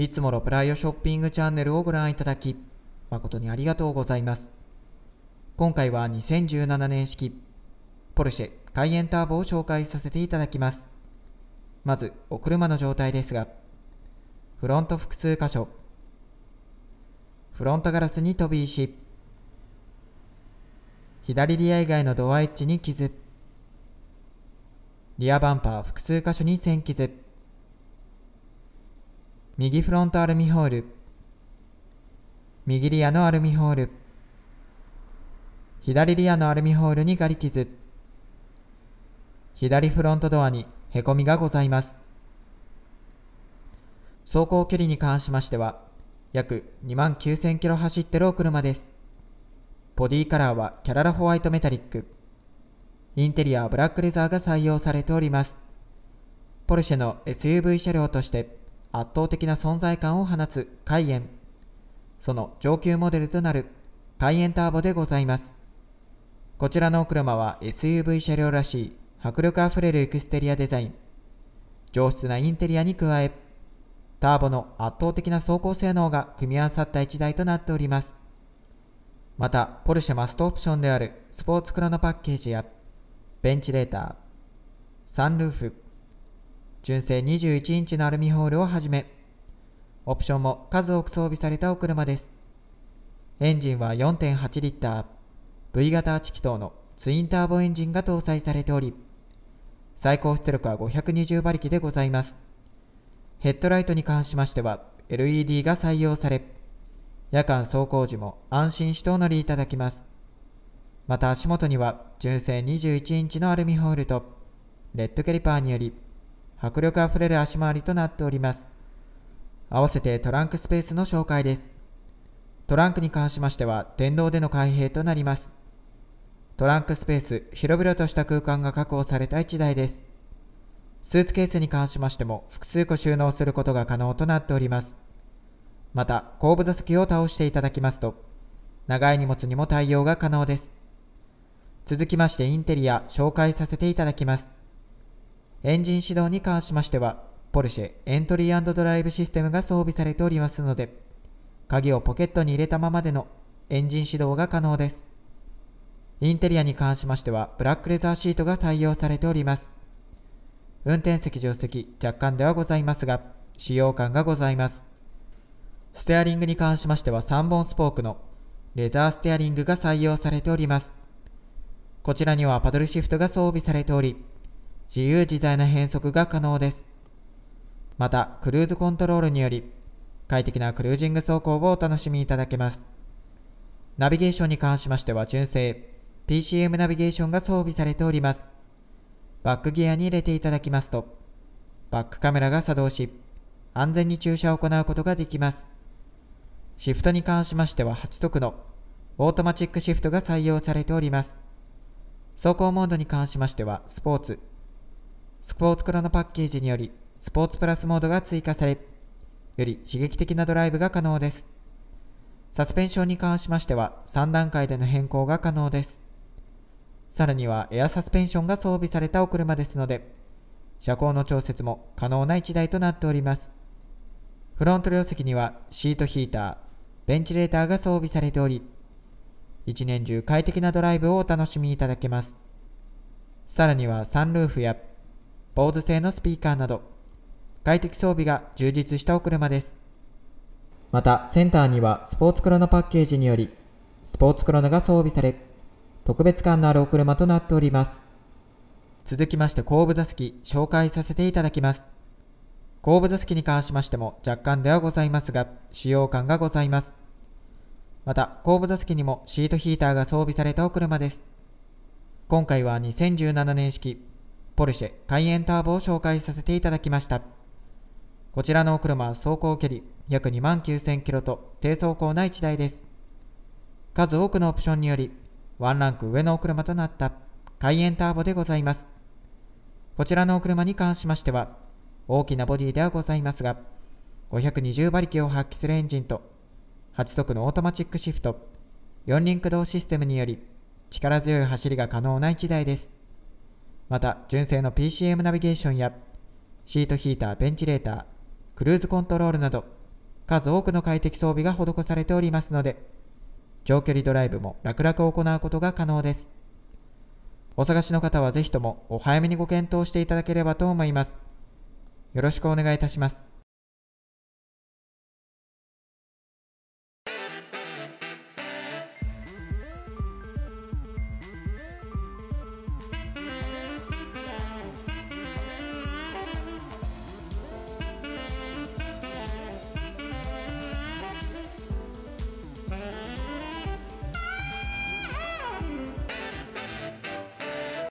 いつものプライオショッピングチャンネルをご覧いただき誠にありがとうございます。今回は2017年式ポルシェカイエンターボを紹介させていただきます。まずお車の状態ですが、フロント複数箇所、フロントガラスに飛び石、左リア以外のドアエッジに傷、リアバンパー複数箇所に線傷、右フロントアルミホール、右リアのアルミホール、左リアのアルミホールにガリ傷、左フロントドアにへこみがございます。走行距離に関しましては、約29000キロ走ってるお車です。ボディカラーはキャララホワイトメタリック、インテリアはブラックレザーが採用されております。ポルシェの SUV 車両として圧倒的な存在感を放つカイエン、その上級モデルとなるカイエンターボでございます。こちらのお車は SUV 車両らしい迫力あふれるエクステリアデザイン、上質なインテリアに加え、ターボの圧倒的な走行性能が組み合わさった一台となっております。また、ポルシェマストオプションであるスポーツクロノパッケージや、ベンチレーター、サンルーフ、純正21インチのアルミホールをはじめ、オプションも数多く装備されたお車です。エンジンは 4.8 リッター、V 型8気筒のツインターボエンジンが搭載されており、最高出力は520馬力でございます。ヘッドライトに関しましては LED が採用され、夜間走行時も安心してお乗りいただきます。また足元には純正21インチのアルミホールと、レッドキャリパーにより迫力あふれる足回りとなっております。合わせてトランクスペースの紹介です。トランクに関しましては電動での開閉となります。トランクスペース広々とした空間が確保された1台です。スーツケースに関しましても複数個収納することが可能となっております。また後部座席を倒していただきますと、長い荷物にも対応が可能です。続きましてインテリア紹介させていただきます。エンジン始動に関しましては、ポルシェエントリー&ドライブシステムが装備されておりますので、鍵をポケットに入れたままでのエンジン始動が可能です。インテリアに関しましてはブラックレザーシートが採用されております。運転席助手席若干ではございますが、使用感がございます。ステアリングに関しましては3本スポークのレザーステアリングが採用されております。こちらにはパドルシフトが装備されており、自由自在な変速が可能です。またクルーズコントロールにより、快適なクルージング走行をお楽しみいただけます。ナビゲーションに関しましては純正 PCM ナビゲーションが装備されております。バックギアに入れていただきますと、バックカメラが作動し、安全に駐車を行うことができます。シフトに関しましては8速のオートマチックシフトが採用されております。走行モードに関しましてはスポーツクロノパッケージによりスポーツプラスモードが追加され、より刺激的なドライブが可能です。サスペンションに関しましては3段階での変更が可能です。さらにはエアサスペンションが装備されたお車ですので、車高の調節も可能な1台となっております。フロント両席にはシートヒーター、ベンチレーターが装備されており、一年中快適なドライブをお楽しみいただけます。さらにはサンルーフやボーズ製のスピーカーなど、快適装備が充実したお車です。またセンターにはスポーツクロノパッケージによりスポーツクロノが装備され、特別感のあるお車となっております。続きまして後部座席紹介させていただきます。後部座席に関しましても若干ではございますが、使用感がございます。また後部座席にもシートヒーターが装備されたお車です。今回は2017年式ポルシェカイエンターボを紹介させていただきました。こちらのお車は走行距離約29000キロと低走行な1台です。数多くのオプションによりワンランク上のお車となったカイエンターボでございます。こちらのお車に関しましては大きなボディではございますが、520馬力を発揮するエンジンと8速のオートマチックシフト、4輪駆動システムにより力強い走りが可能な1台です。また純正の PCM ナビゲーションやシートヒーター、ベンチレーター、クルーズコントロールなど数多くの快適装備が施されておりますので、長距離ドライブも楽々行うことが可能です。お探しの方はぜひともお早めにご検討していただければと思います。よろしくお願いいたします。